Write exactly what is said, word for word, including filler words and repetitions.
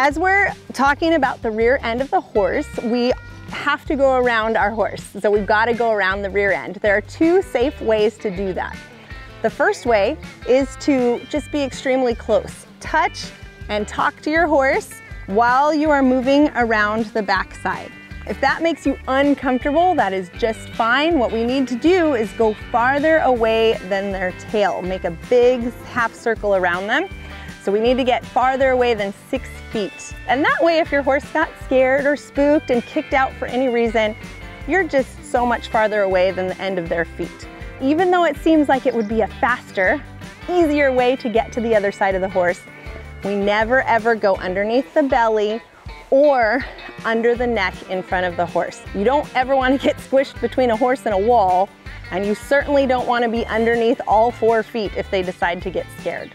As we're talking about the rear end of the horse, we have to go around our horse. So we've got to go around the rear end. There are two safe ways to do that. The first way is to just be extremely close. Touch and talk to your horse while you are moving around the backside. If that makes you uncomfortable, that is just fine. What we need to do is go farther away than their tail. Make a big half circle around them. So we need to get farther away than six feet. And that way, if your horse got scared or spooked and kicked out for any reason, you're just so much farther away than the end of their feet. Even though it seems like it would be a faster, easier way to get to the other side of the horse, we never ever go underneath the belly or under the neck in front of the horse. You don't ever want to get squished between a horse and a wall, and you certainly don't want to be underneath all four feet if they decide to get scared.